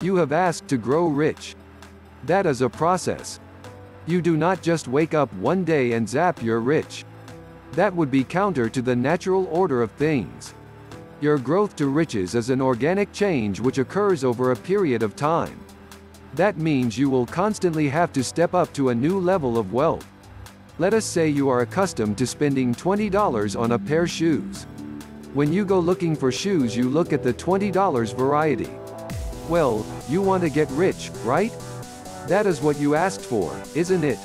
You have asked to grow rich. That is a process. You do not just wake up one day and zap you're rich. That would be counter to the natural order of things. Your growth to riches is an organic change which occurs over a period of time. That means you will constantly have to step up to a new level of wealth. Let us say you are accustomed to spending $20 on a pair of shoes. When you go looking for shoes, you look at the $20 variety. Well, you want to get rich, right? That is what you asked for, isn't it?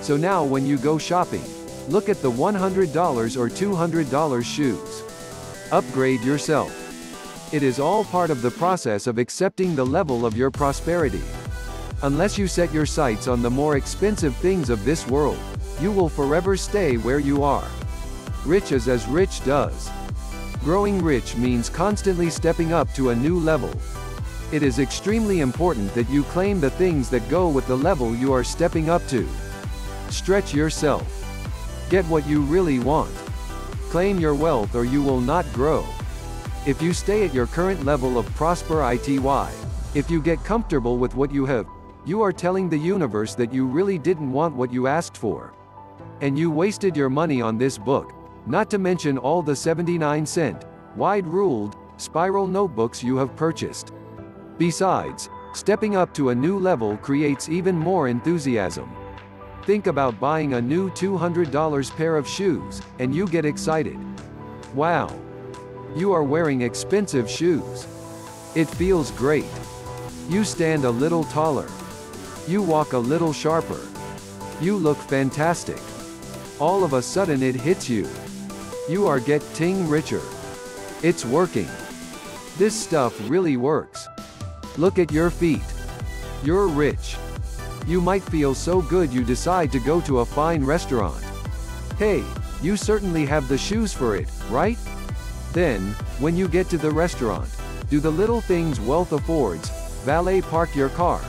So now when you go shopping, look at the $100 or $200 shoes. Upgrade yourself. It is all part of the process of accepting the level of your prosperity. Unless you set your sights on the more expensive things of this world, you will forever stay where you are. Rich is as rich does. Growing rich means constantly stepping up to a new level. It is extremely important that you claim the things that go with the level you are stepping up to. Stretch yourself. Get what you really want. Claim your wealth or you will not grow. If you stay at your current level of prosperity, if you get comfortable with what you have, you are telling the universe that you really didn't want what you asked for. And you wasted your money on this book, not to mention all the 79-cent, wide-ruled, spiral notebooks you have purchased. Besides, stepping up to a new level creates even more enthusiasm. Think about buying a new $200 pair of shoes, and you get excited. Wow! You are wearing expensive shoes. It feels great. You stand a little taller. You walk a little sharper. You look fantastic. All of a sudden it hits you. You are getting richer. It's working. This stuff really works. Look at your feet. You're rich. You might feel so good you decide to go to a fine restaurant. Hey, you certainly have the shoes for it, right? Then, when you get to the restaurant, do the little things wealth affords: valet park your car,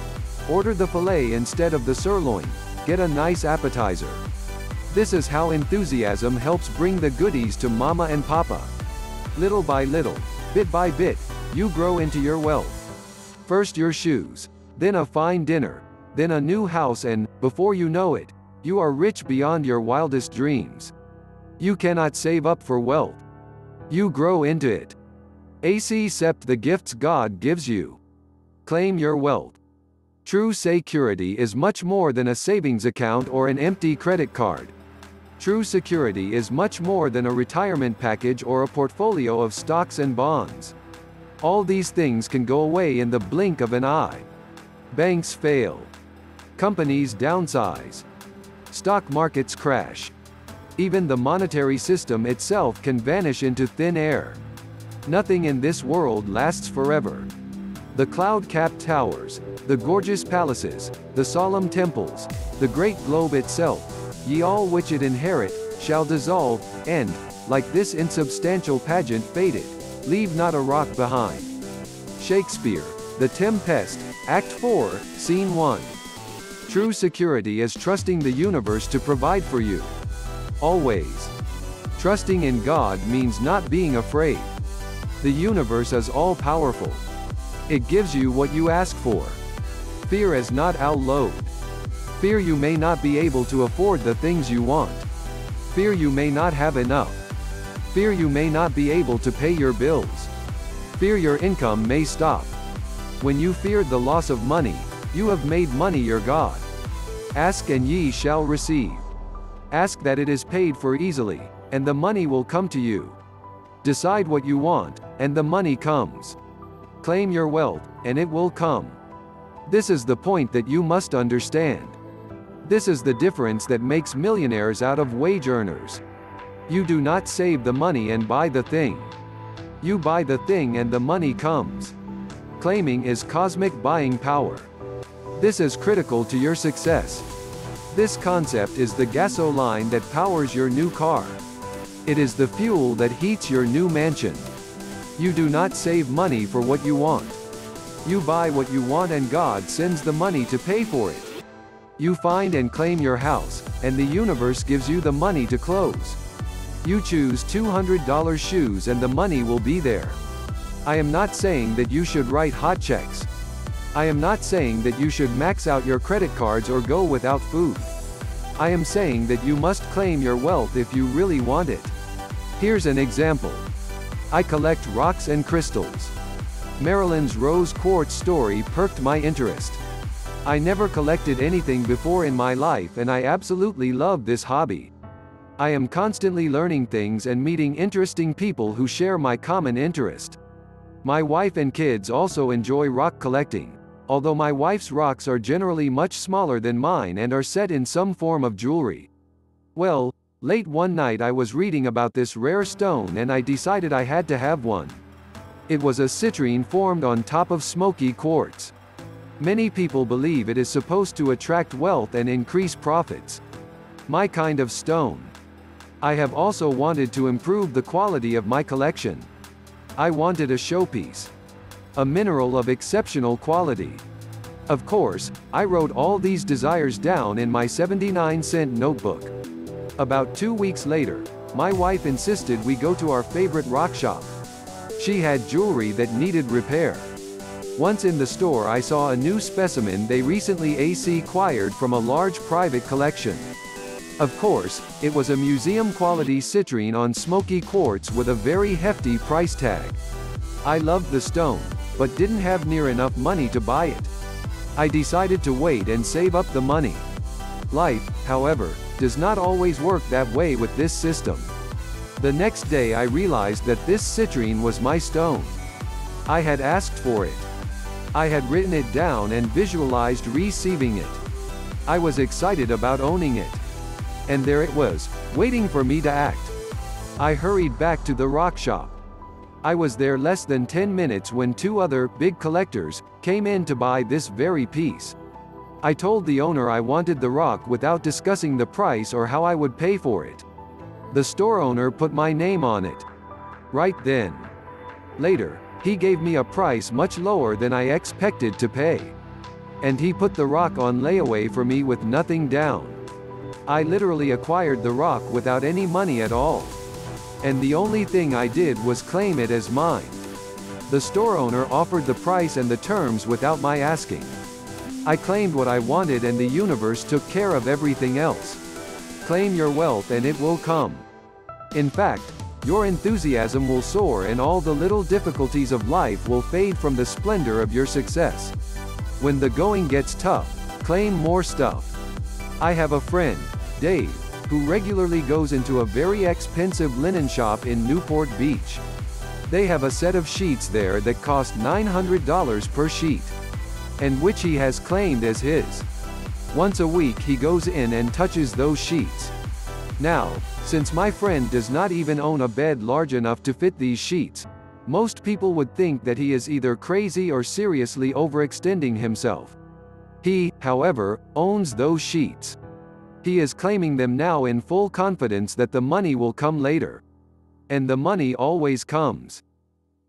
order the fillet instead of the sirloin, get a nice appetizer. This is how enthusiasm helps bring the goodies to mama and papa. Little by little, bit by bit, you grow into your wealth. First your shoes, then a fine dinner, then a new house, and, before you know it, you are rich beyond your wildest dreams. You cannot save up for wealth. You grow into it. Accept the gifts God gives you. Claim your wealth. True security is much more than a savings account or an empty credit card. True security is much more than a retirement package or a portfolio of stocks and bonds. All these things can go away in the blink of an eye. Banks fail. Companies downsize. Stock markets crash. Even the monetary system itself can vanish into thin air. Nothing in this world lasts forever. The cloud-capped towers, the gorgeous palaces, the solemn temples, the great globe itself, ye all which it inherit, shall dissolve, and, like this insubstantial pageant faded, leave not a rock behind. Shakespeare, The Tempest, Act 4, Scene 1. True security is trusting the universe to provide for you. Always. Trusting in God means not being afraid. The universe is all-powerful. It gives you what you ask for. Fear is not outlawed. Fear you may not be able to afford the things you want. Fear you may not have enough. Fear you may not be able to pay your bills. Fear your income may stop. When you feared the loss of money, you have made money your God. Ask and ye shall receive. Ask that it is paid for easily, and the money will come to you. Decide what you want, and the money comes. Claim your wealth, and it will come. This is the point that you must understand. This is the difference that makes millionaires out of wage earners. You do not save the money and buy the thing. You buy the thing and the money comes. Claiming is cosmic buying power. This is critical to your success. This concept is the gasoline that powers your new car. It is the fuel that heats your new mansion. You do not save money for what you want. You buy what you want and God sends the money to pay for it. You find and claim your house, and the universe gives you the money to close. You choose $200 shoes and the money will be there. I am not saying that you should write hot checks. I am not saying that you should max out your credit cards or go without food. I am saying that you must claim your wealth if you really want it. Here's an example. I collect rocks and crystals. Marilyn's rose quartz story perked my interest. I never collected anything before in my life and I absolutely love this hobby. I am constantly learning things and meeting interesting people who share my common interest. My wife and kids also enjoy rock collecting, although my wife's rocks are generally much smaller than mine and are set in some form of jewelry. Well, late one night I was reading about this rare stone and I decided I had to have one. It was a citrine formed on top of smoky quartz. Many people believe it is supposed to attract wealth and increase profits. My kind of stone. I have also wanted to improve the quality of my collection. I wanted a showpiece. A mineral of exceptional quality. Of course, I wrote all these desires down in my 79-cent notebook. About 2 weeks later, my wife insisted we go to our favorite rock shop. She had jewelry that needed repair. Once in the store I saw a new specimen they recently acquired from a large private collection. Of course, it was a museum-quality citrine on smoky quartz with a very hefty price tag. I loved the stone, but didn't have near enough money to buy it. I decided to wait and save up the money. Life, however, does not always work that way with this system. The next day I realized that this citrine was my stone. I had asked for it. I had written it down and visualized receiving it. I was excited about owning it. And there it was, waiting for me to act. I hurried back to the rock shop. I was there less than 10 minutes when two other big collectors came in to buy this very piece. I told the owner I wanted the rock without discussing the price or how I would pay for it. The store owner put my name on it. Right then. Later, he gave me a price much lower than I expected to pay. And he put the rock on layaway for me with nothing down. I literally acquired the rock without any money at all. And the only thing I did was claim it as mine. The store owner offered the price and the terms without my asking. I claimed what I wanted and the universe took care of everything else. Claim your wealth and it will come. In fact, your enthusiasm will soar and all the little difficulties of life will fade from the splendor of your success. When the going gets tough, claim more stuff. I have a friend, Dave, who regularly goes into a very expensive linen shop in Newport Beach. They have a set of sheets there that cost $900 per sheet, and which he has claimed as his. Once a week he goes in and touches those sheets. Now, since my friend does not even own a bed large enough to fit these sheets, most people would think that he is either crazy or seriously overextending himself. He, however, owns those sheets. He is claiming them now in full confidence that the money will come later. And the money always comes.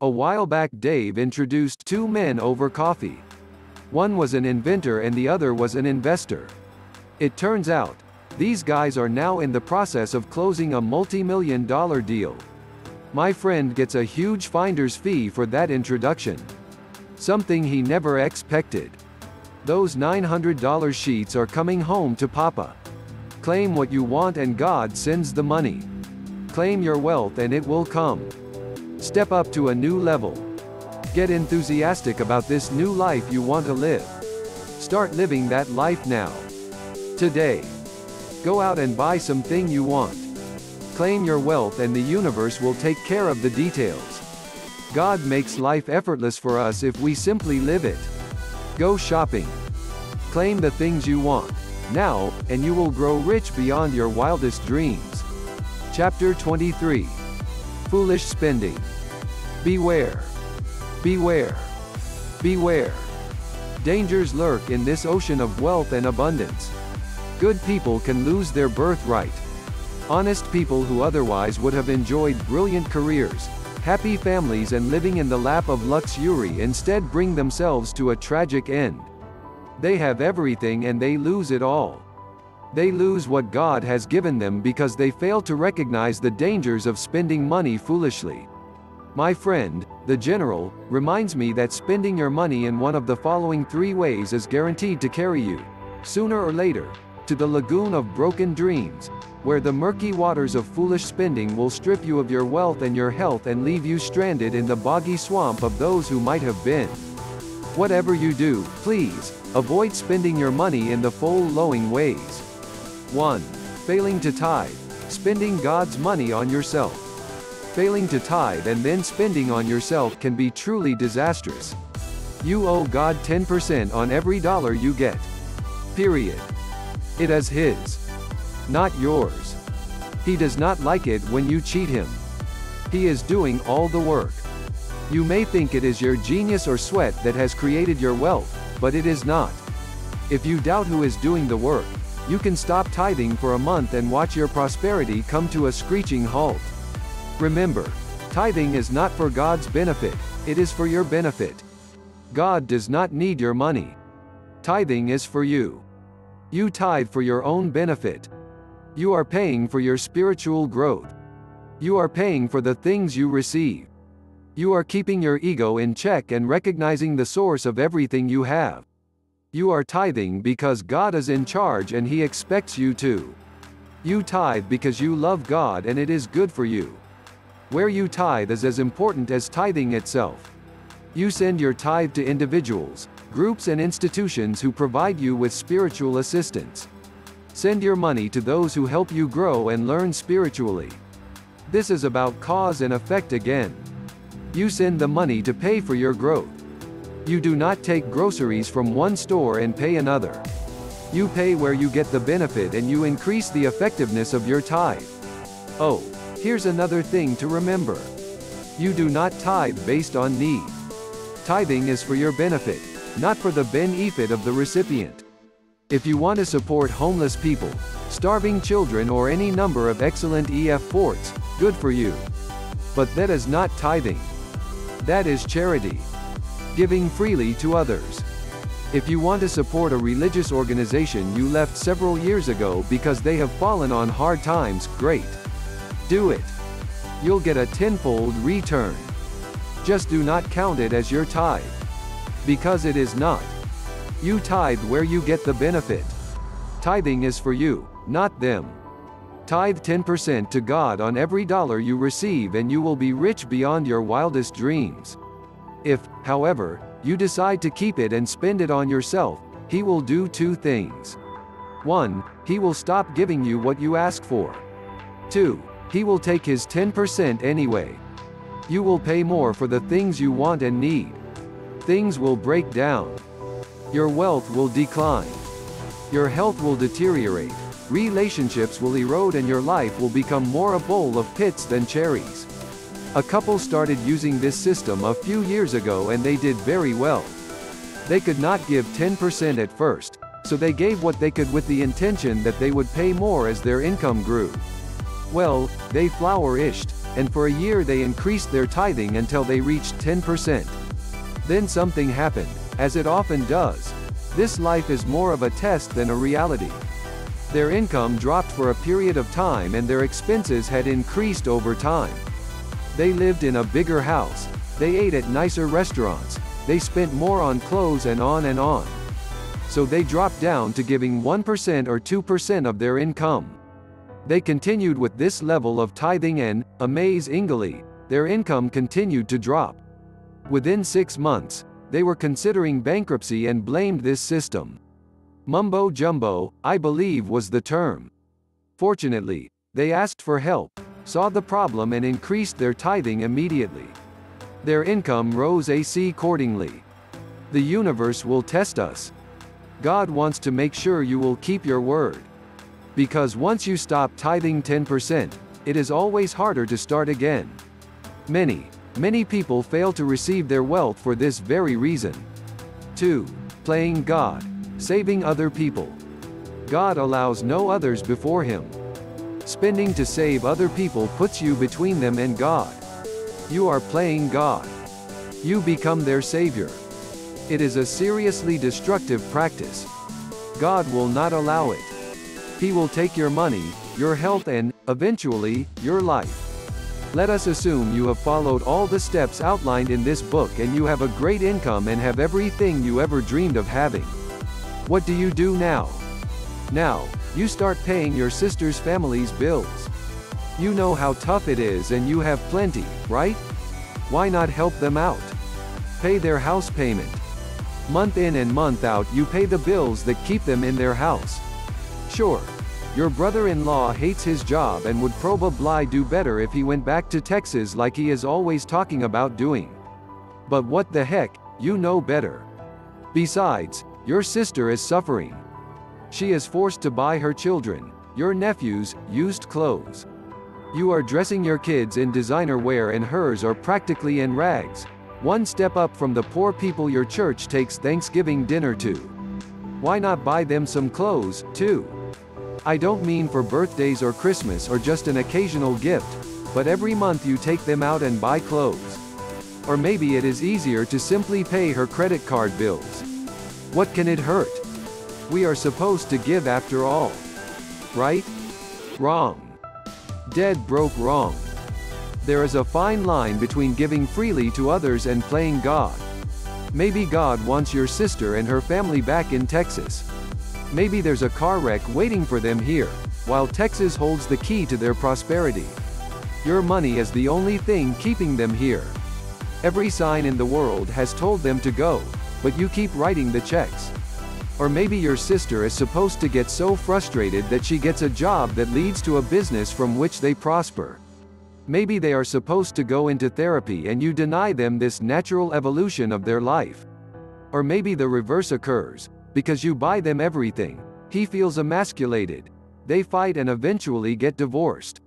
A while back Dave introduced two men over coffee. One was an inventor and the other was an investor. It turns out, these guys are now in the process of closing a multi-million-dollar deal. My friend gets a huge finder's fee for that introduction. Something he never expected. Those $900 sheets are coming home to Papa. Claim what you want and God sends the money. Claim your wealth and it will come. Step up to a new level. Get enthusiastic about this new life you want to live. Start living that life now. Today. Go out and buy something you want. Claim your wealth and the universe will take care of the details. God makes life effortless for us if we simply live it. Go shopping. Claim the things you want now, and you will grow rich beyond your wildest dreams. Chapter 23. Foolish spending. Beware. Beware. Beware. Dangers lurk in this ocean of wealth and abundance. Good people can lose their birthright. Honest people who otherwise would have enjoyed brilliant careers, happy families and living in the lap of luxury instead bring themselves to a tragic end. They have everything and they lose it all. They lose what God has given them because they fail to recognize the dangers of spending money foolishly. My friend, the general, reminds me that spending your money in one of the following three ways is guaranteed to carry you, sooner or later, to the lagoon of broken dreams, where the murky waters of foolish spending will strip you of your wealth and your health and leave you stranded in the boggy swamp of those who might have been. Whatever you do, please, avoid spending your money in the foul-lowing ways. 1. Failing to tithe, spending God's money on yourself. Failing to tithe and then spending on yourself can be truly disastrous. You owe God 10% on every dollar you get. Period. It is His, not yours. He does not like it when you cheat Him. He is doing all the work. You may think it is your genius or sweat that has created your wealth, but it is not. If you doubt who is doing the work, you can stop tithing for a month and watch your prosperity come to a screeching halt. Remember, tithing is not for God's benefit, it is for your benefit. God does not need your money. Tithing is for you. You tithe for your own benefit. You are paying for your spiritual growth. You are paying for the things you receive. You are keeping your ego in check and recognizing the source of everything you have. You are tithing because God is in charge and He expects you to. You tithe because you love God and it is good for you. Where you tithe is as important as tithing itself. You send your tithe to individuals, groups and institutions who provide you with spiritual assistance. Send your money to those who help you grow and learn spiritually. This is about cause and effect again. You send the money to pay for your growth. You do not take groceries from one store and pay another. You pay where you get the benefit and you increase the effectiveness of your tithe. Oh, here's another thing to remember. You do not tithe based on need. Tithing is for your benefit, not for the ben-ephit of the recipient. If you want to support homeless people, starving children or any number of excellent efforts, good for you. But that is not tithing. That is charity. Giving freely to others. If you want to support a religious organization you left several years ago because they have fallen on hard times, great. Do it. You'll get a tenfold return. Just do not count it as your tithe. Because it is not. You tithe where you get the benefit. Tithing is for you, not them. Tithe 10% to God on every dollar you receive and you will be rich beyond your wildest dreams. If, however, you decide to keep it and spend it on yourself, He will do two things. 1. He will stop giving you what you ask for. 2. He will take His 10% anyway. You will pay more for the things you want and need. Things will break down. Your wealth will decline. Your health will deteriorate. Relationships will erode and your life will become more a bowl of pits than cherries. A couple started using this system a few years ago and they did very well. They could not give 10% at first, so they gave what they could with the intention that they would pay more as their income grew. Well, they flourished, and for a year they increased their tithing until they reached 10%. Then something happened, as it often does. This life is more of a test than a reality. Their income dropped for a period of time and their expenses had increased over time. They lived in a bigger house, they ate at nicer restaurants, they spent more on clothes and on and on. So they dropped down to giving 1% or 2% of their income. They continued with this level of tithing and, amazingly, their income continued to drop. Within 6 months, they were considering bankruptcy and blamed this system. Mumbo jumbo, I believe, was the term. Fortunately, they asked for help, saw the problem and increased their tithing immediately. Their income rose accordingly. The universe will test us. God wants to make sure you will keep your word. Because once you stop tithing 10%, it is always harder to start again. Many people fail to receive their wealth for this very reason. 2. Playing God. Saving other people. God allows no others before Him. Spending to save other people puts you between them and God. You are playing God. You become their savior. It is a seriously destructive practice. God will not allow it. He will take your money, your health and, eventually, your life. Let us assume you have followed all the steps outlined in this book and you have a great income and have everything you ever dreamed of having. What do you do now? Now, you start paying your sister's family's bills. You know how tough it is and you have plenty, right? Why not help them out? Pay their house payment. Month in and month out you pay the bills that keep them in their house. Sure. Your brother-in-law hates his job and would probably do better if he went back to Texas like he is always talking about doing. But what the heck, you know better. Besides, your sister is suffering. She is forced to buy her children, your nephews, used clothes. You are dressing your kids in designer wear and hers are practically in rags, one step up from the poor people your church takes Thanksgiving dinner to. Why not buy them some clothes, too? I don't mean for birthdays or Christmas or just an occasional gift, but every month you take them out and buy clothes. Or maybe it is easier to simply pay her credit card bills. What can it hurt? We are supposed to give after all. Right? Wrong. Dead broke wrong. There is a fine line between giving freely to others and playing God. Maybe God wants your sister and her family back in Texas. Maybe there's a car wreck waiting for them here, while Texas holds the key to their prosperity. Your money is the only thing keeping them here. Every sign in the world has told them to go, but you keep writing the checks. Or maybe your sister is supposed to get so frustrated that she gets a job that leads to a business from which they prosper. Maybe they are supposed to go into therapy and you deny them this natural evolution of their life. Or maybe the reverse occurs. Because you buy them everything, he feels emasculated. They fight and eventually get divorced.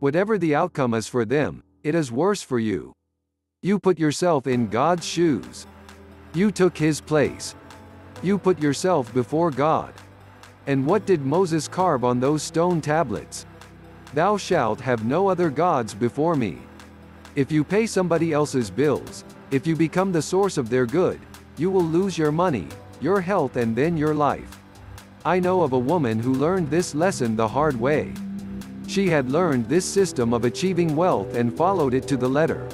Whatever the outcome is for them, it is worse for you. You put yourself in God's shoes. You took his place. You put yourself before God. And what did Moses carve on those stone tablets? Thou shalt have no other gods before me. If you pay somebody else's bills, if you become the source of their good, you will lose your money, your health and then your life. I know of a woman who learned this lesson the hard way. She had learned this system of achieving wealth and followed it to the letter.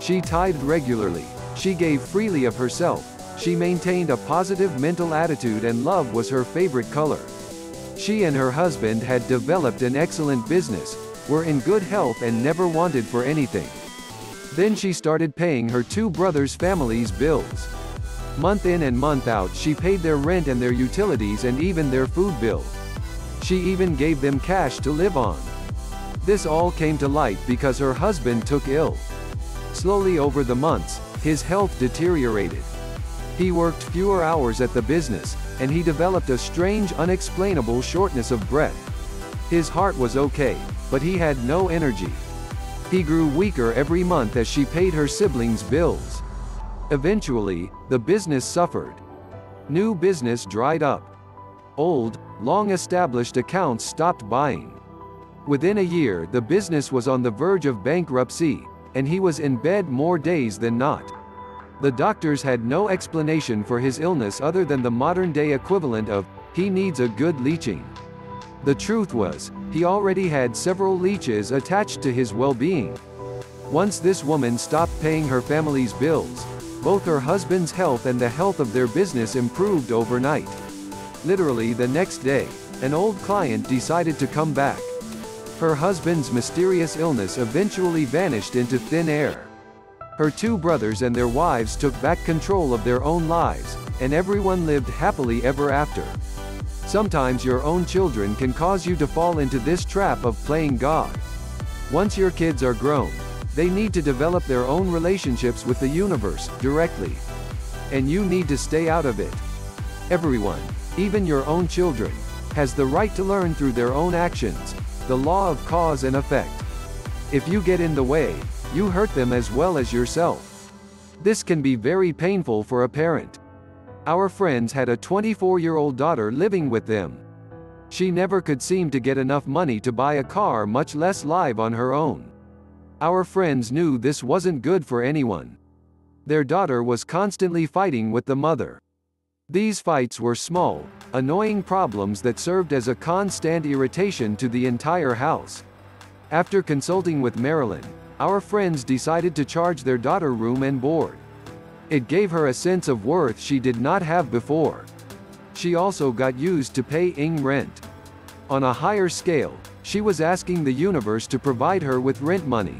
She tithed regularly, she gave freely of herself, she maintained a positive mental attitude and love was her favorite color. She and her husband had developed an excellent business, were in good health and never wanted for anything. Then she started paying her two brothers' families' bills. Month in and month out she paid their rent and their utilities and even their food bill. She even gave them cash to live on. This all came to light because her husband took ill. Slowly over the months, his health deteriorated. He worked fewer hours at the business, and he developed a strange unexplainable shortness of breath. His heart was okay, but he had no energy. He grew weaker every month as she paid her siblings' bills. Eventually, the business suffered. New business dried up. Old, long-established accounts stopped buying. Within a year, the business was on the verge of bankruptcy, and he was in bed more days than not. The doctors had no explanation for his illness other than the modern-day equivalent of, he needs a good leeching. The truth was, he already had several leeches attached to his well-being. Once this woman stopped paying her family's bills, both her husband's health and the health of their business improved overnight. Literally the next day, an old client decided to come back. Her husband's mysterious illness eventually vanished into thin air. Her two brothers and their wives took back control of their own lives, and everyone lived happily ever after. Sometimes your own children can cause you to fall into this trap of playing God. Once your kids are grown, they need to develop their own relationships with the universe, directly. And you need to stay out of it. Everyone, even your own children, has the right to learn through their own actions, the law of cause and effect. If you get in the way, you hurt them as well as yourself. This can be very painful for a parent. Our friends had a 24-year-old daughter living with them. She never could seem to get enough money to buy a car, much less live on her own. Our friends knew this wasn't good for anyone. Their daughter was constantly fighting with the mother. These fights were small, annoying problems that served as a constant irritation to the entire house. After consulting with Marilyn, our friends decided to charge their daughter room and board. It gave her a sense of worth she did not have before. She also got used to paying rent. On a higher scale, she was asking the universe to provide her with rent money.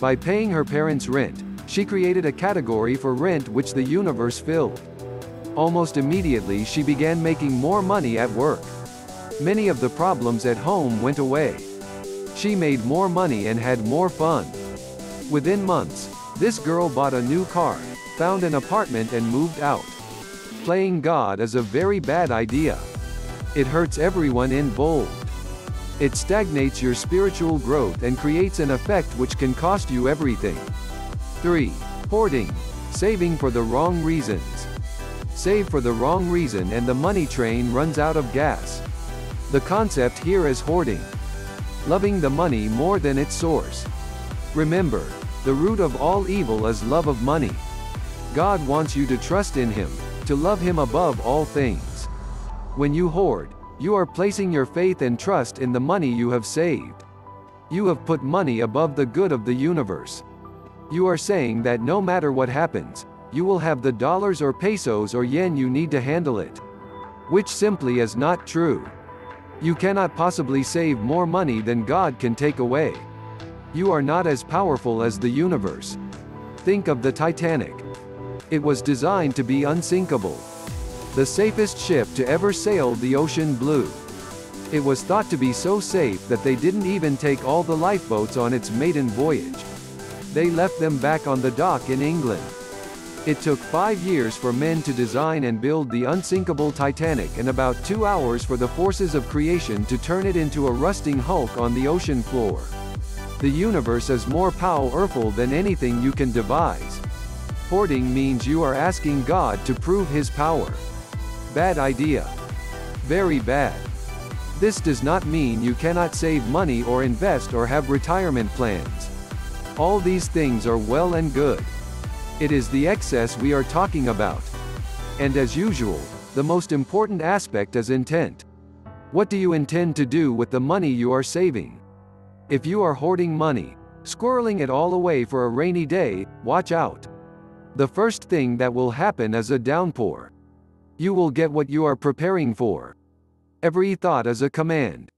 By paying her parents' rent, she created a category for rent which the universe filled. Almost immediately she began making more money at work. Many of the problems at home went away. She made more money and had more fun. Within months, this girl bought a new car, found an apartment and moved out. Playing God is a very bad idea. It hurts everyone involved. It stagnates your spiritual growth and creates an effect which can cost you everything. 3. Hoarding. Saving for the wrong reasons. Save for the wrong reason and the money train runs out of gas. The concept here is hoarding. Loving the money more than its source. Remember, the root of all evil is love of money. God wants you to trust in Him, to love Him above all things. When you hoard, you are placing your faith and trust in the money you have saved. You have put money above the good of the universe. You are saying that no matter what happens, you will have the dollars or pesos or yen you need to handle it. Which simply is not true. You cannot possibly save more money than God can take away. You are not as powerful as the universe. Think of the Titanic. It was designed to be unsinkable. The safest ship to ever sail the ocean blue. It was thought to be so safe that they didn't even take all the lifeboats on its maiden voyage. They left them back on the dock in England. It took 5 years for men to design and build the unsinkable Titanic and about 2 hours for the forces of creation to turn it into a rusting hulk on the ocean floor. The universe is more powerful than anything you can devise. Hoarding means you are asking God to prove His power. Bad idea. Very bad. This does not mean you cannot save money or invest or have retirement plans. All these things are well and good. It is the excess we are talking about. And as usual, the most important aspect is intent. What do you intend to do with the money you are saving? If you are hoarding money, squirreling it all away for a rainy day, watch out. The first thing that will happen is a downpour. You will get what you are preparing for. Every thought is a command.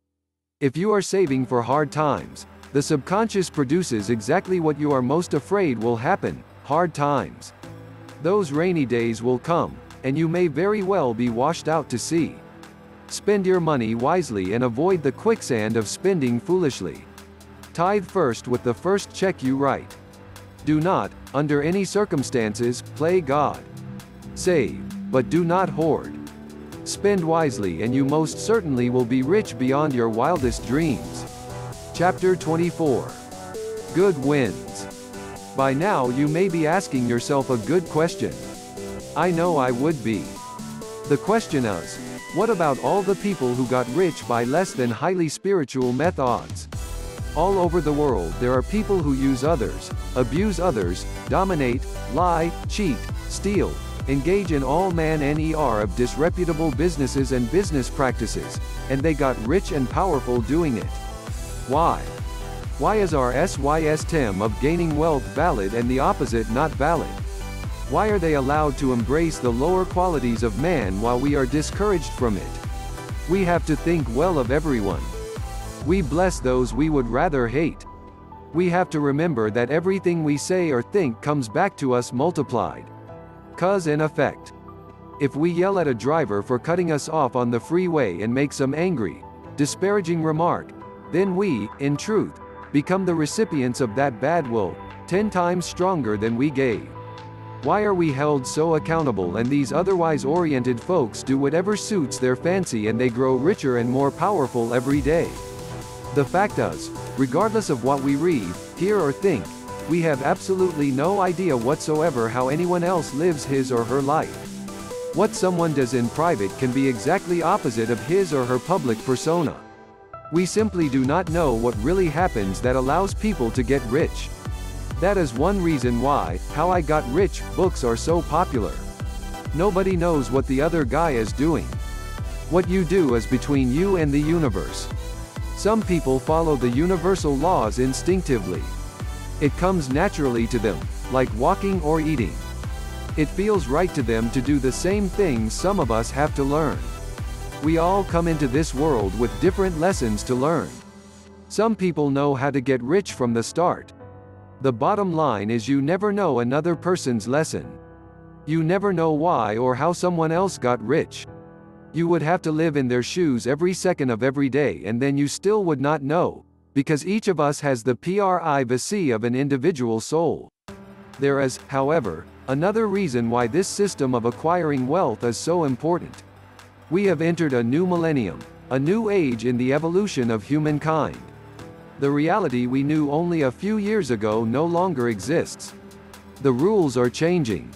If you are saving for hard times, the subconscious produces exactly what you are most afraid will happen, hard times. Those rainy days will come, and you may very well be washed out to sea. Spend your money wisely and avoid the quicksand of spending foolishly. Tithe first with the first check you write. Do not, under any circumstances, play God. Save, but do not hoard. Spend wisely and you most certainly will be rich beyond your wildest dreams. Chapter 24. Good Wins. By now you may be asking yourself a good question. I know I would be. The question is, what about all the people who got rich by less than highly spiritual methods? All over the world there are people who use others, abuse others, dominate, lie, cheat, steal, engage in all manner of disreputable businesses and business practices, and they got rich and powerful doing it. Why? Why is our system of gaining wealth valid and the opposite not valid? Why are they allowed to embrace the lower qualities of man while we are discouraged from it? We have to think well of everyone. We bless those we would rather hate. We have to remember that everything we say or think comes back to us multiplied. Cause and effect. If we yell at a driver for cutting us off on the freeway and make some angry, disparaging remark, then we, in truth, become the recipients of that bad will, 10 times stronger than we gave. Why are we held so accountable and these otherwise oriented folks do whatever suits their fancy and they grow richer and more powerful every day? The fact is, regardless of what we read, hear or think, we have absolutely no idea whatsoever how anyone else lives his or her life. What someone does in private can be exactly opposite of his or her public persona. We simply do not know what really happens that allows people to get rich. That is one reason why, How I Got Rich books are so popular. Nobody knows what the other guy is doing. What you do is between you and the universe. Some people follow the universal laws instinctively. It comes naturally to them, like walking or eating. It feels right to them to do the same things some of us have to learn. We all come into this world with different lessons to learn. Some people know how to get rich from the start. The bottom line is you never know another person's lesson. You never know why or how someone else got rich. You would have to live in their shoes every second of every day, and then you still would not know, because each of us has the privacy of an individual soul. There is, however, another reason why this system of acquiring wealth is so important. We have entered a new millennium, a new age in the evolution of humankind. The reality we knew only a few years ago no longer exists. The rules are changing.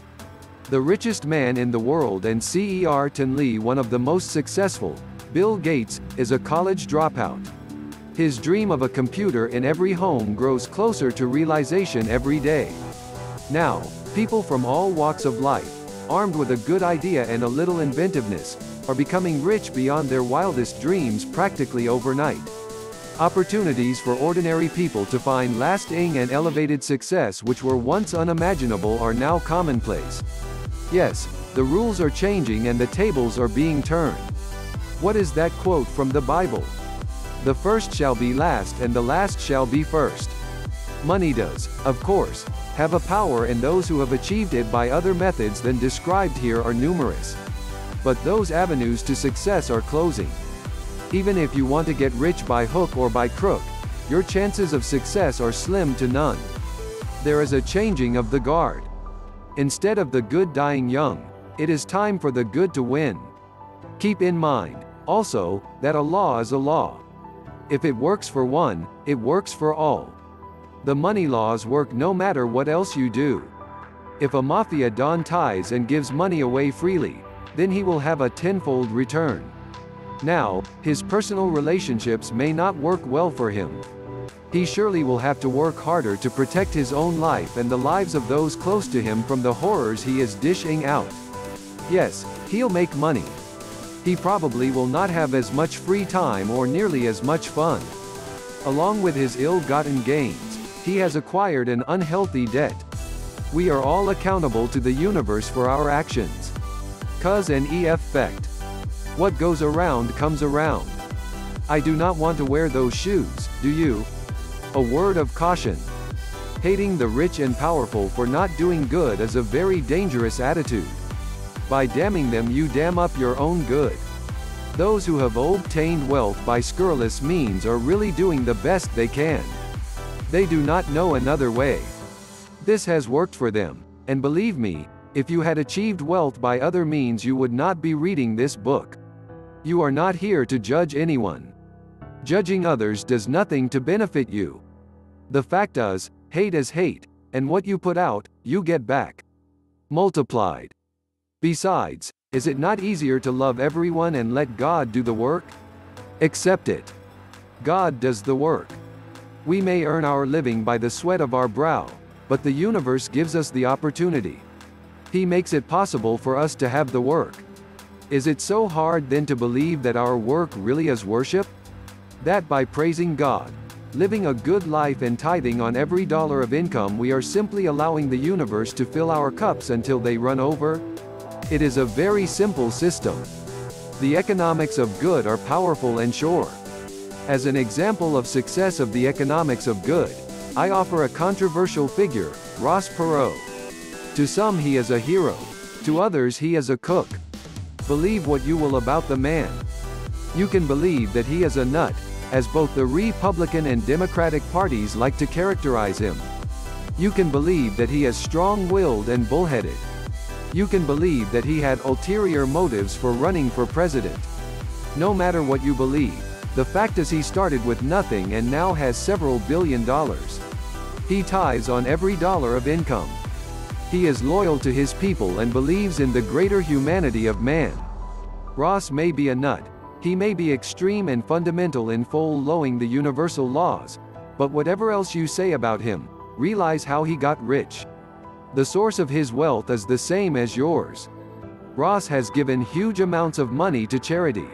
The richest man in the world and Cretton Lee, one of the most successful, Bill Gates, is a college dropout. His dream of a computer in every home grows closer to realization every day. Now, people from all walks of life, armed with a good idea and a little inventiveness, are becoming rich beyond their wildest dreams practically overnight. Opportunities for ordinary people to find lasting and elevated success which were once unimaginable are now commonplace. Yes, the rules are changing and the tables are being turned. What is that quote from the Bible? The first shall be last and the last shall be first. Money does, of course, have a power, and those who have achieved it by other methods than described here are numerous. But those avenues to success are closing. Even if you want to get rich by hook or by crook, your chances of success are slim to none. There is a changing of the guard. Instead of the good dying young, it is time for the good to win. Keep in mind, also, that a law is a law. If it works for one, it works for all. The money laws work no matter what else you do. If a mafia don ties and gives money away freely, then he will have a tenfold return. Now, his personal relationships may not work well for him. He surely will have to work harder to protect his own life and the lives of those close to him from the horrors he is dishing out. Yes, he'll make money. He probably will not have as much free time or nearly as much fun. Along with his ill-gotten gains, he has acquired an unhealthy debt. We are all accountable to the universe for our actions. Cause and effect. What goes around comes around. I do not want to wear those shoes, do you? A word of caution. Hating the rich and powerful for not doing good is a very dangerous attitude. By damning them, you dam up your own good. Those who have obtained wealth by scurrilous means are really doing the best they can. They do not know another way. This has worked for them, and believe me, if you had achieved wealth by other means, you would not be reading this book. You are not here to judge anyone. Judging others does nothing to benefit you. The fact is hate, and what you put out, you get back. Multiplied. Besides, is it not easier to love everyone and let God do the work? Accept it. God does the work. We may earn our living by the sweat of our brow, but the universe gives us the opportunity. He makes it possible for us to have the work. Is it so hard then to believe that our work really is worship? That by praising God, living a good life and tithing on every dollar of income, we are simply allowing the universe to fill our cups until they run over? It is a very simple system. The economics of good are powerful and sure. As an example of success of the economics of good, I offer a controversial figure, Ross Perot. To some he is a hero, to others he is a cook. Believe what you will about the man. You can believe that he is a nut, as both the Republican and Democratic parties like to characterize him. You can believe that he is strong-willed and bullheaded. You can believe that he had ulterior motives for running for president. No matter what you believe, the fact is he started with nothing and now has several billion dollars. He tithes on every dollar of income. He is loyal to his people and believes in the greater humanity of man. Ross may be a nut, he may be extreme and fundamental in following the universal laws, but whatever else you say about him, realize how he got rich. The source of his wealth is the same as yours. Ross has given huge amounts of money to charity.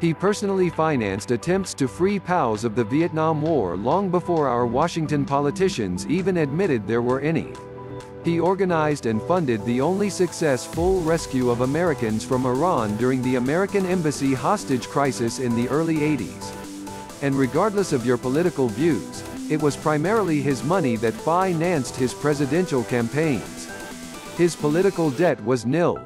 He personally financed attempts to free POWs of the Vietnam War long before our Washington politicians even admitted there were any. He organized and funded the only successful rescue of Americans from Iran during the American embassy hostage crisis in the early 80s. And regardless of your political views, it was primarily his money that financed his presidential campaigns. His political debt was nil.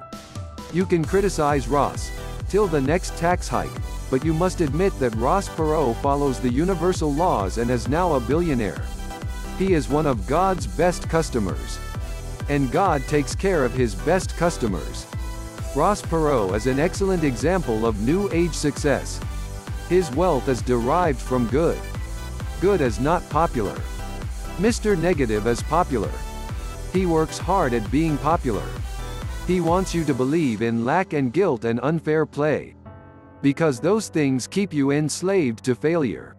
You can criticize Ross till the next tax hike, but you must admit that Ross Perot follows the universal laws and is now a billionaire. He is one of God's best customers. And God takes care of his best customers. Ross Perot is an excellent example of New Age success. His wealth is derived from good. Good is not popular. Mr. Negative is popular. He works hard at being popular. He wants you to believe in lack and guilt and unfair play. Because those things keep you enslaved to failure.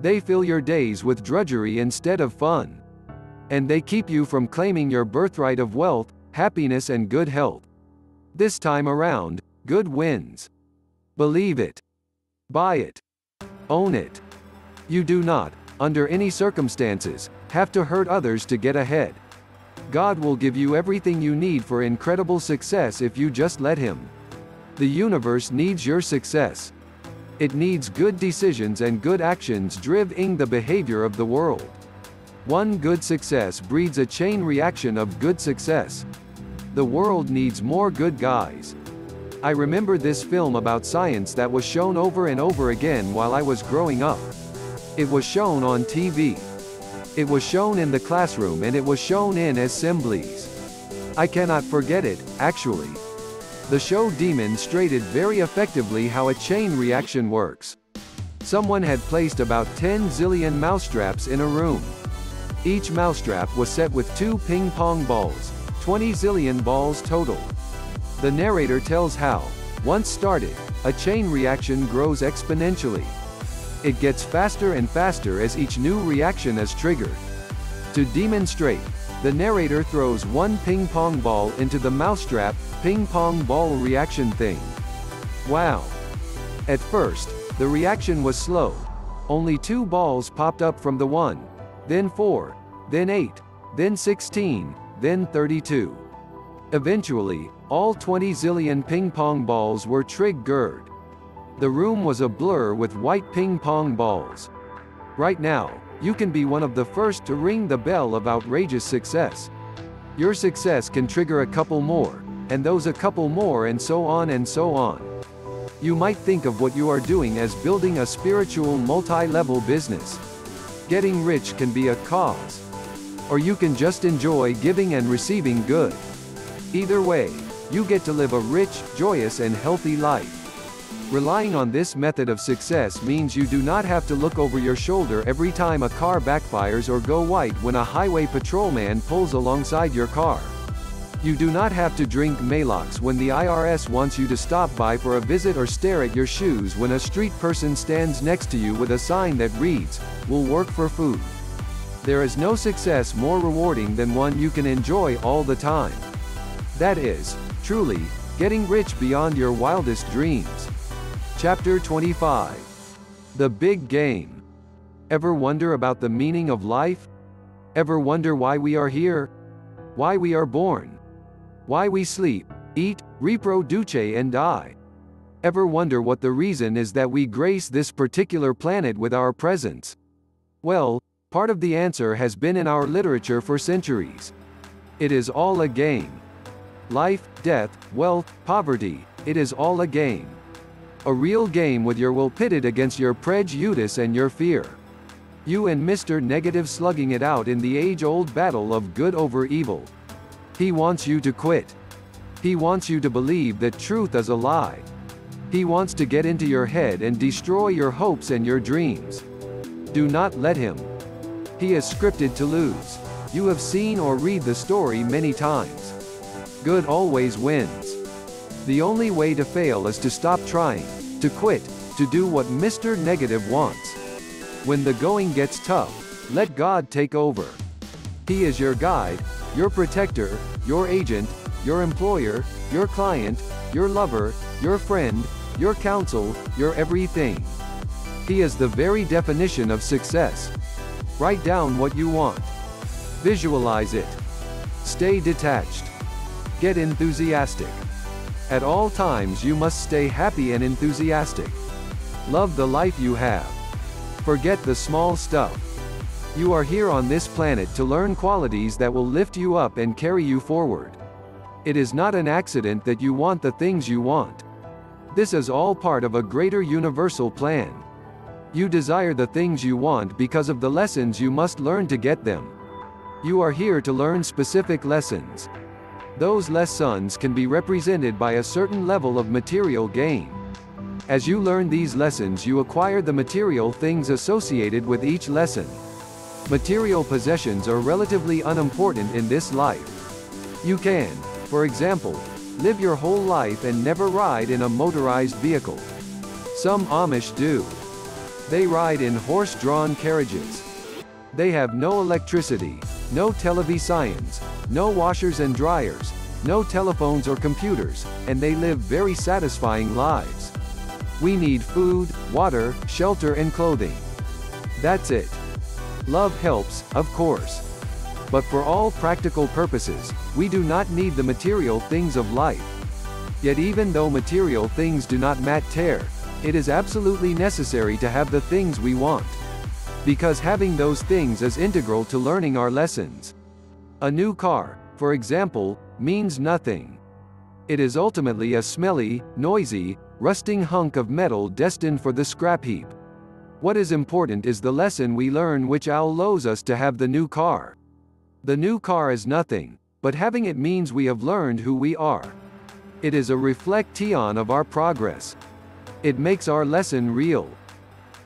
They fill your days with drudgery instead of fun. And they keep you from claiming your birthright of wealth, happiness and good health. This time around, good wins. Believe it. Buy it. Own it. You do not, under any circumstances, have to hurt others to get ahead. God will give you everything you need for incredible success if you just let Him. The universe needs your success. It needs good decisions and good actions driving the behavior of the world. One good success breeds a chain reaction of good success. The world needs more good guys. I remember this film about science that was shown over and over again while I was growing up. It was shown on TV. It was shown in the classroom and it was shown in assemblies. I cannot forget it, actually. The show demonstrated very effectively how a chain reaction works. Someone had placed about 10 zillion mousetraps in a room. Each mousetrap was set with 2 ping-pong balls, 20 zillion balls total. The narrator tells how, once started, a chain reaction grows exponentially. It gets faster and faster as each new reaction is triggered. To demonstrate, the narrator throws 1 ping-pong ball into the mousetrap ping-pong ball reaction thing. Wow! At first, the reaction was slow. Only 2 balls popped up from the one. Then 4, then 8, then 16, then 32. Eventually, all 20 zillion ping-pong balls were triggered. The room was a blur with white ping-pong balls. Right now, you can be one of the first to ring the bell of outrageous success. Your success can trigger a couple more, and those a couple more and so on and so on. You might think of what you are doing as building a spiritual multi-level business. Getting rich can be a cause. Or you can just enjoy giving and receiving good. Either way, you get to live a rich, joyous and healthy life. Relying on this method of success means you do not have to look over your shoulder every time a car backfires or go white when a highway patrolman pulls alongside your car. You do not have to drink Maalox when the IRS wants you to stop by for a visit or stare at your shoes when a street person stands next to you with a sign that reads, "Will work for food." There is no success more rewarding than one you can enjoy all the time. That is, truly, getting rich beyond your wildest dreams. Chapter 25. The Big Game. Ever wonder about the meaning of life? Ever wonder why we are here? Why we are born? Why we sleep, eat, reproduce and die. Ever wonder what the reason is that we grace this particular planet with our presence? Well, part of the answer has been in our literature for centuries. It is all a game. Life, death, wealth, poverty, it is all a game. A real game with your will pitted against your prejudice and your fear. You and Mr. Negative slugging it out in the age-old battle of good over evil. He wants you to quit. He wants you to believe that truth is a lie. He wants to get into your head and destroy your hopes and your dreams. Do not let him. He is scripted to lose. You have seen or read the story many times. Good always wins. The only way to fail is to stop trying, to quit, to do what Mr. Negative wants. When the going gets tough, let God take over. He is your guide, your protector, your agent, your employer, your client, your lover, your friend, your counsel, your everything. He is the very definition of success. Write down what you want. Visualize it. Stay detached. Get enthusiastic. At all times you must stay happy and enthusiastic. Love the life you have. Forget the small stuff. You are here on this planet to learn qualities that will lift you up and carry you forward. It is not an accident that you want the things you want. This is all part of a greater universal plan. You desire the things you want because of the lessons you must learn to get them. You are here to learn specific lessons. Those lessons can be represented by a certain level of material gain. As you learn these lessons, you acquire the material things associated with each lesson. Material possessions are relatively unimportant in this life. You can, for example, live your whole life and never ride in a motorized vehicle. Some Amish do. They ride in horse-drawn carriages. They have no electricity, no televisions, no washers and dryers, no telephones or computers, and they live very satisfying lives. We need food, water, shelter and clothing. That's it. Love helps, of course. But for all practical purposes, we do not need the material things of life. Yet even though material things do not matter, it is absolutely necessary to have the things we want. Because having those things is integral to learning our lessons. A new car, for example, means nothing. It is ultimately a smelly, noisy, rusting hunk of metal destined for the scrap heap. What is important is the lesson we learn, which allows us to have the new car. The new car is nothing, but having it means we have learned who we are. It is a reflection of our progress. It makes our lesson real.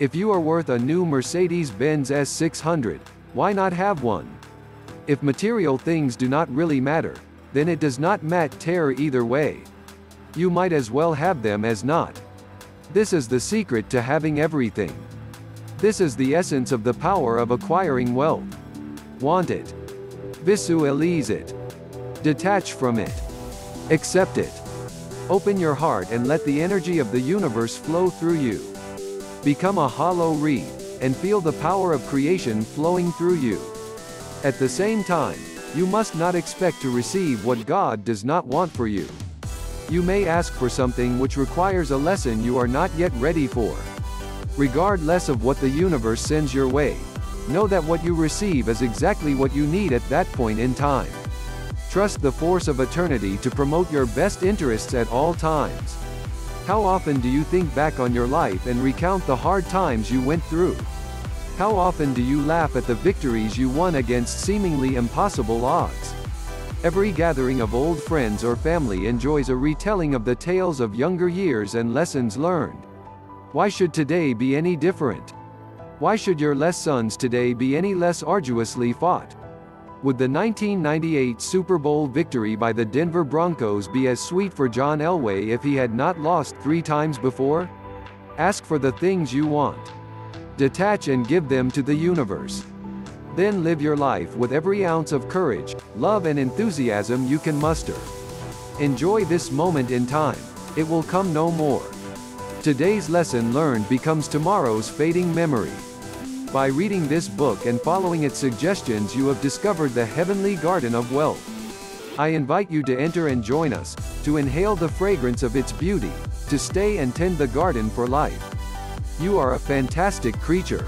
If you are worth a new Mercedes-Benz S600, why not have one? If material things do not really matter, then it does not matter either way. You might as well have them as not. This is the secret to having everything. This is the essence of the power of acquiring wealth. Want it. Visualize it. Detach from it. Accept it. Open your heart and let the energy of the universe flow through you. Become a hollow reed, and feel the power of creation flowing through you. At the same time, you must not expect to receive what God does not want for you. You may ask for something which requires a lesson you are not yet ready for. Regardless of what the universe sends your way, know that what you receive is exactly what you need at that point in time. Trust the force of eternity to promote your best interests at all times. How often do you think back on your life and recount the hard times you went through? How often do you laugh at the victories you won against seemingly impossible odds? Every gathering of old friends or family enjoys a retelling of the tales of younger years and lessons learned. Why should today be any different? Why should your lessons today be any less arduously fought? Would the 1998 Super Bowl victory by the Denver Broncos be as sweet for John Elway if he had not lost 3 times before? Ask for the things you want. Detach and give them to the universe. Then live your life with every ounce of courage, love and enthusiasm you can muster. Enjoy this moment in time. It will come no more. Today's lesson learned becomes tomorrow's fading memory. By reading this book and following its suggestions, you have discovered the heavenly garden of wealth. I invite you to enter and join us, to inhale the fragrance of its beauty, to stay and tend the garden for life. You are a fantastic creature.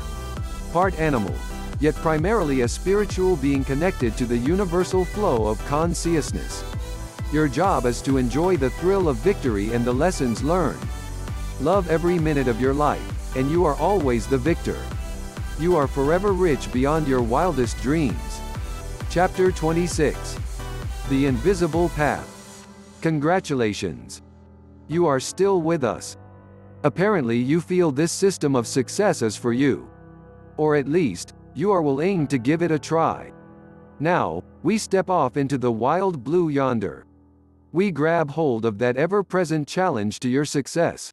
Part animal, yet primarily a spiritual being connected to the universal flow of consciousness. Your job is to enjoy the thrill of victory and the lessons learned. Love every minute of your life, and you are always the victor. You are forever rich beyond your wildest dreams. Chapter 26. The Invisible Path. Congratulations. You are still with us. Apparently you feel this system of success is for you. Or at least, you are willing to give it a try. Now, we step off into the wild blue yonder. We grab hold of that ever-present challenge to your success.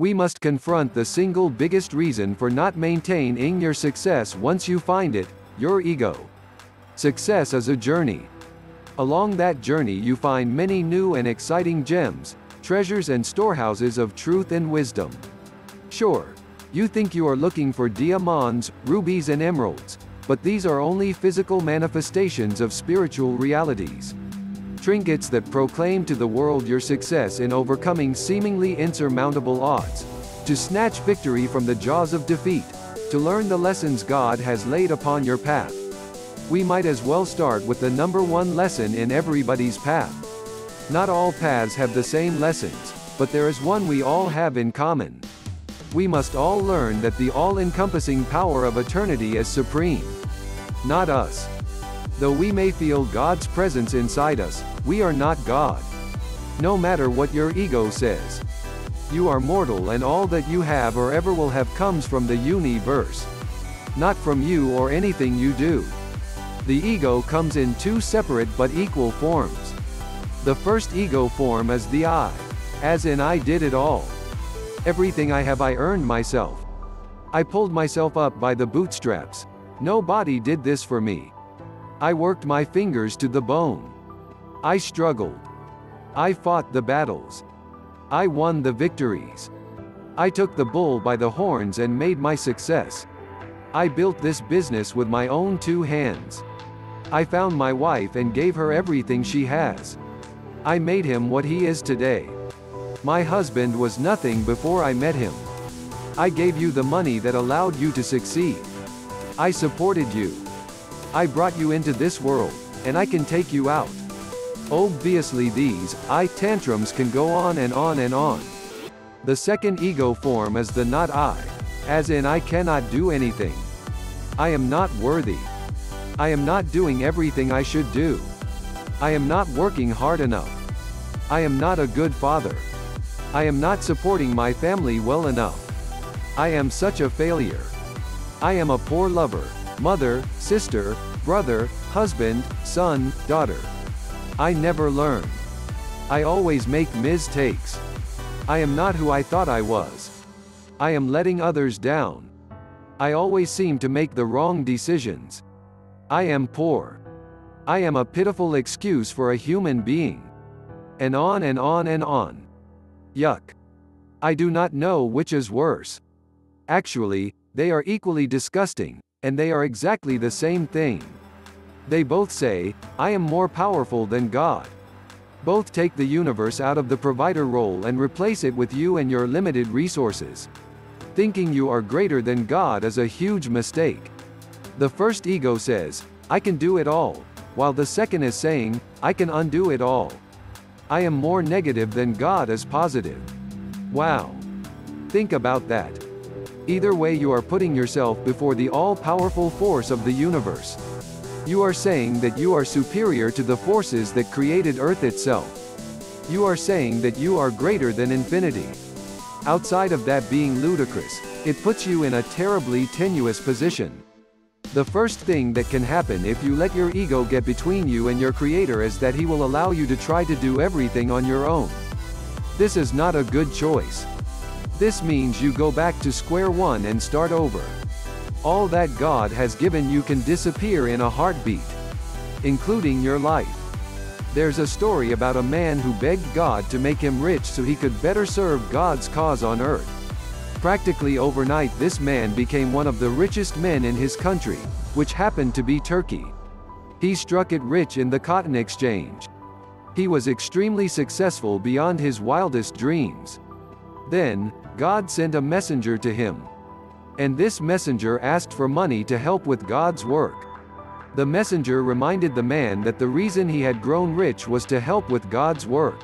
We must confront the single biggest reason for not maintaining your success once you find it, your ego. Success is a journey. Along that journey you find many new and exciting gems, treasures and storehouses of truth and wisdom. Sure, you think you are looking for diamonds, rubies and emeralds, but these are only physical manifestations of spiritual realities. Trinkets that proclaim to the world your success in overcoming seemingly insurmountable odds, to snatch victory from the jaws of defeat, to learn the lessons God has laid upon your path. We might as well start with the number one lesson in everybody's path. Not all paths have the same lessons, but there is one we all have in common. We must all learn that the all-encompassing power of eternity is supreme. Not us. Though we may feel God's presence inside us, we are not God. No matter what your ego says. You are mortal, and all that you have or ever will have comes from the universe. Not from you or anything you do. The ego comes in two separate but equal forms. The first ego form is the I. As in, I did it all. Everything I have I earned myself. I pulled myself up by the bootstraps. Nobody did this for me. I worked my fingers to the bone. I struggled. I fought the battles. I won the victories. I took the bull by the horns and made my success. I built this business with my own two hands. I found my wife and gave her everything she has. I made him what he is today. My husband was nothing before I met him. I gave you the money that allowed you to succeed. I supported you. I brought you into this world, and I can take you out. Obviously these I tantrums can go on and on and on. The second ego form is the not I, as in I cannot do anything. I am not worthy. I am not doing everything I should do. I am not working hard enough. I am not a good father. I am not supporting my family well enough. I am such a failure. I am a poor lover, mother, sister, brother, husband, son, daughter. I never learn. I always make mistakes. I am not who I thought I was. I am letting others down. I always seem to make the wrong decisions. I am poor. I am a pitiful excuse for a human being. And on and on and on. Yuck. I do not know which is worse. Actually, they are equally disgusting, and they are exactly the same thing. They both say, I am more powerful than God. Both take the universe out of the provider role and replace it with you and your limited resources. Thinking you are greater than God is a huge mistake. The first ego says, I can do it all, while the second is saying, I can undo it all. I am more negative than God is positive. Wow. Think about that. Either way, you are putting yourself before the all-powerful force of the universe. You are saying that you are superior to the forces that created Earth itself. You are saying that you are greater than infinity. Outside of that being ludicrous, it puts you in a terribly tenuous position. The first thing that can happen if you let your ego get between you and your Creator is that he will allow you to try to do everything on your own. This is not a good choice. This means you go back to square one and start over. All that God has given you can disappear in a heartbeat. Including your life. There's a story about a man who begged God to make him rich so he could better serve God's cause on earth. Practically overnight, this man became one of the richest men in his country, which happened to be Turkey. He struck it rich in the cotton exchange. He was extremely successful beyond his wildest dreams. Then, God sent a messenger to him. And this messenger asked for money to help with God's work. The messenger reminded the man that the reason he had grown rich was to help with God's work.